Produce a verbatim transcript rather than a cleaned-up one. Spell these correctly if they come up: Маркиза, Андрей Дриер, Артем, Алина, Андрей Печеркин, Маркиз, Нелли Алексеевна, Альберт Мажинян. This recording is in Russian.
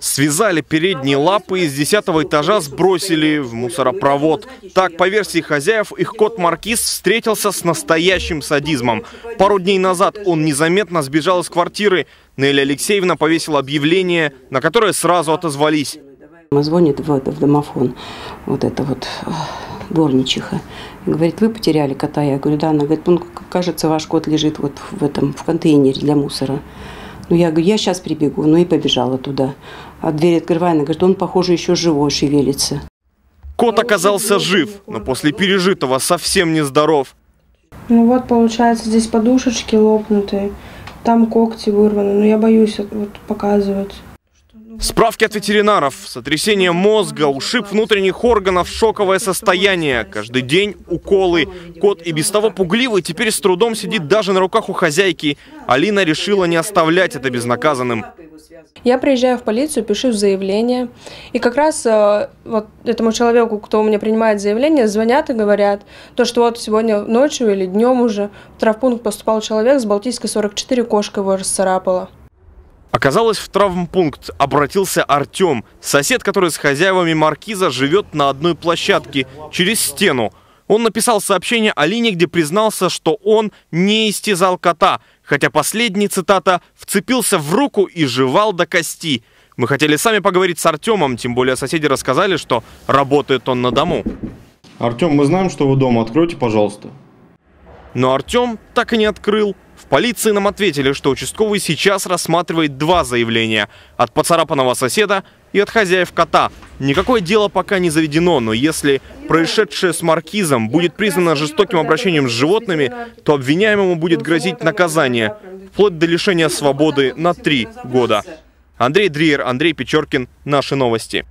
Связали передние лапы и с десятого этажа сбросили в мусоропровод. Так, по версии хозяев, их кот Маркиз встретился с настоящим садизмом. Пару дней назад он незаметно сбежал из квартиры. Нелли Алексеевна повесила объявление, на которое сразу отозвались. Звонит в, в домофон вот эта вот горничиха. Говорит, вы потеряли кота? Я говорю, да. Она говорит, ну, кажется, ваш кот лежит вот в этом, в контейнере для мусора. Ну, я говорю, я сейчас прибегу. Ну, и побежала туда. А дверь открываю, она говорит, он, похоже, еще живой, шевелится. Кот оказался жив, но после пережитого совсем не здоров. Ну вот, получается, здесь подушечки лопнутые, там когти вырваны. Но я боюсь вот показывать. Справки от ветеринаров. Сотрясение мозга, ушиб внутренних органов, шоковое состояние. Каждый день уколы. Кот и без того пугливый теперь с трудом сидит даже на руках у хозяйки. Алина решила не оставлять это безнаказанным. Я приезжаю в полицию, пишу заявление. И как раз вот этому человеку, кто у меня принимает заявление, звонят и говорят, то, что вот сегодня ночью или днем уже в травмпункт поступал человек с Балтийской сорок четыре, кошка его расцарапала. Оказалось, в травмпункт обратился Артем, сосед, который с хозяевами Маркиза живет на одной площадке, через стену. Он написал сообщение Алине, где признался, что он не истязал кота, хотя последний, цитата, «вцепился в руку и жевал до кости». Мы хотели сами поговорить с Артемом, тем более соседи рассказали, что работает он на дому. Артем, мы знаем, что вы дома, откройте, пожалуйста. Но Артем так и не открыл. В полиции нам ответили, что участковый сейчас рассматривает два заявления – от поцарапанного соседа и от хозяев кота. Никакое дело пока не заведено, но если происшедшее с Маркизом будет признано жестоким обращением с животными, то обвиняемому будет грозить наказание вплоть до лишения свободы на три года. Андрей Дриер, Андрей Печеркин, наши новости.